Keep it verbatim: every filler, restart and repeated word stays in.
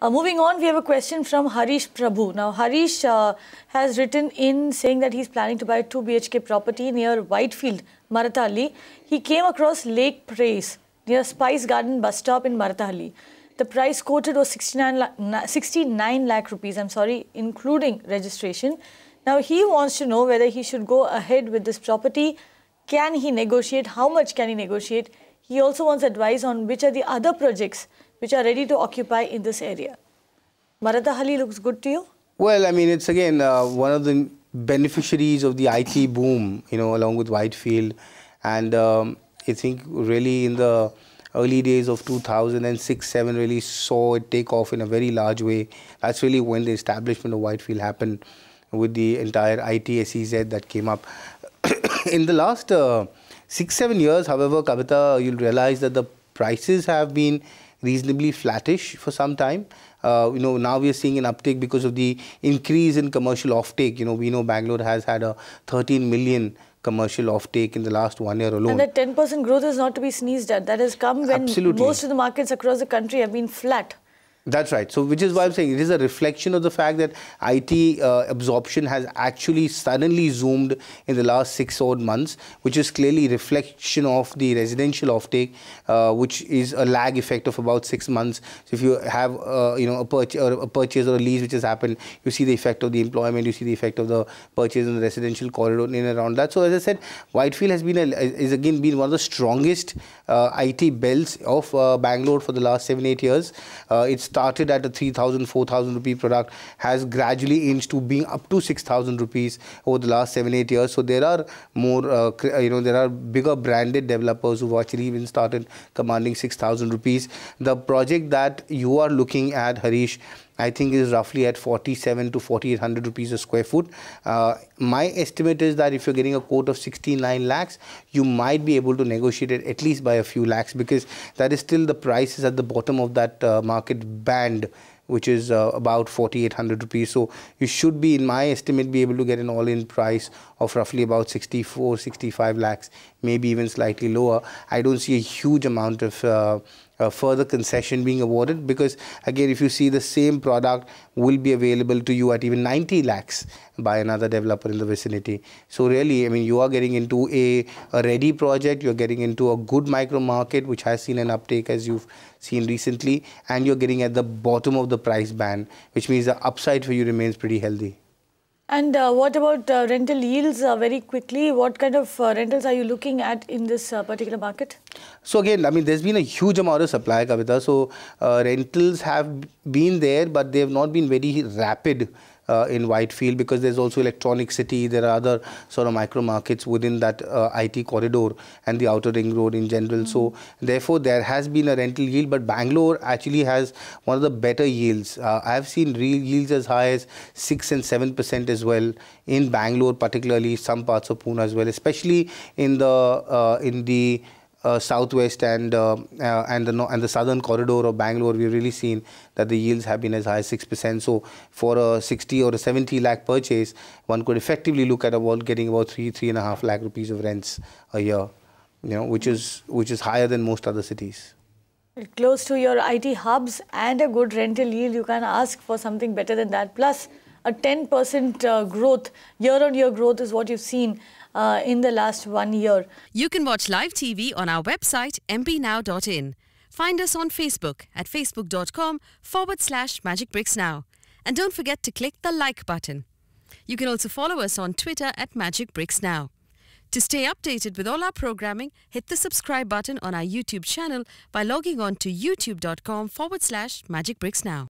Uh, moving on, we have a question from Harish Prabhu. Now, Harish uh, has written in saying that he's planning to buy a two B H K property near Whitefield, Marathahalli. He came across Lake Praise near Spice Garden bus stop in Marathahalli. The price quoted was sixty-nine lakh rupees, I'm sorry, including registration. Now, he wants to know whether he should go ahead with this property. Can he negotiate? How much can he negotiate? He also wants advice on which are the other projects which are ready to occupy in this area. Marathahalli looks good to you? Well, I mean, it's again uh, one of the beneficiaries of the I T boom, you know, along with Whitefield. And um, I think really in the early days of two thousand six, seven really saw it take off in a very large way. That's really when the establishment of Whitefield happened with the entire I T S E Z that came up. In the last uh, six, seven years, however, Kavita, you'll realize that the prices have been reasonably flattish for some time. Uh, you know, now we are seeing an uptick because of the increase in commercial offtake. You know, we know Bangalore has had a thirteen million commercial offtake in the last one year alone. And that ten percent growth is not to be sneezed at. That has come when Absolutely. most of the markets across the country have been flat. That's right. So, which is why I'm saying it is a reflection of the fact that I T uh, absorption has actually suddenly zoomed in the last six odd months, which is clearly a reflection of the residential offtake, uh, which is a lag effect of about six months. So, if you have uh, you know a, purch or a purchase or a lease which has happened, you see the effect of the employment, you see the effect of the purchase in the residential corridor in and around that. So, as I said, Whitefield has been a, is again been one of the strongest uh, I T belts of uh, Bangalore for the last seven eight years. Uh, it's started at a three thousand, four thousand rupee product, has gradually inched to being up to six thousand rupees over the last seven, eight years. So there are more, uh, you know, there are bigger branded developers who've actually even started commanding six thousand rupees. The project that you are looking at, Harish, I think is roughly at forty-seven to forty-eight hundred rupees a square foot. Uh, my estimate is that if you're getting a quote of sixty-nine lakhs, you might be able to negotiate it at least by a few lakhs, because that is still the price is at the bottom of that uh, market band, which is uh, about forty-eight hundred rupees. So you should be, in my estimate, be able to get an all-in price of roughly about sixty-four, sixty-five lakhs, maybe even slightly lower. I don't see a huge amount of uh, uh, further concession being awarded, because again, if you see, the same product will be available to you at even ninety lakhs by another developer in the vicinity. So really, I mean, you are getting into a, a ready project, you're getting into a good micro market, which has seen an uptake as you've seen recently, and you're getting at the bottom of the price band, which means the upside for you remains pretty healthy. And uh, what about uh, rental yields uh, very quickly? What kind of uh, rentals are you looking at in this uh, particular market? So again, I mean, there's been a huge amount of supply, Kavita. So uh, rentals have been there, but they have not been very rapid uh, in Whitefield, because there's also Electronic City. There are other sort of micro markets within that uh, I T corridor and the outer ring road in general. Mm-hmm. So therefore, there has been a rental yield, but Bangalore actually has one of the better yields. Uh, I've seen real yields as high as six and seven percent as well in Bangalore, particularly some parts of Pune as well, especially in the uh, in the Uh, southwest and uh, uh, and the no and the southern corridor of Bangalore. We've really seen that the yields have been as high as six percent. So for a sixty or a seventy lakh purchase, one could effectively look at about getting about three three and a half lakh rupees of rents a year, you know, which is which is higher than most other cities. Close to your I T hubs and a good rental yield, you can ask for something better than that. Plus, a ten percent uh, growth year-on-year growth is what you've seen Uh, in the last one year. You can watch live T V on our website m b now dot in. Find us on Facebook at facebook dot com forward slash Magic Bricks Now. And don't forget to click the like button. You can also follow us on Twitter at Magic Bricks Now. To stay updated with all our programming, hit the subscribe button on our YouTube channel by logging on to youtube dot com forward slash Magic Bricks Now.